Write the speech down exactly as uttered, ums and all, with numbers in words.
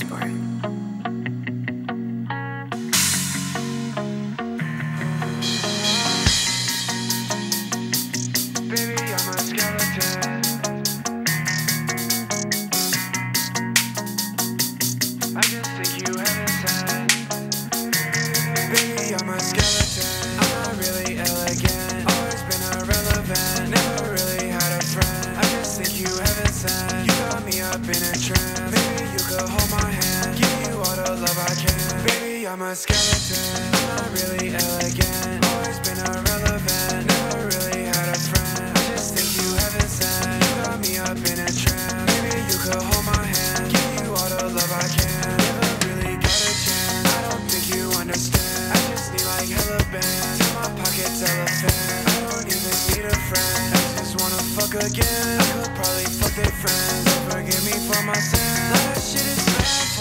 this part. Baby, I'm a skeleton. I just think you have inside. Baby, I'm a skeleton. I'm not really elegant. Always been irrelevant. Never really had a friend. I just think you have inside. You got me up in a trance. Maybe you could hold my hand. Give you all the love I can. Baby, I'm a skeleton. I'm not really elegant. Always been irrelevant. Never really had a friend. I just think you have inside. You got me up in a trance. Maybe you could hold my hand. Give you all the love I can. Never really got a chance. I don't think you understand. I just need like hella bands. Till my pocket's elephant. I don't even need a friend. I just wanna fuck again. I could probably fuck their friends. Forgive me for my sins. That shit is bad.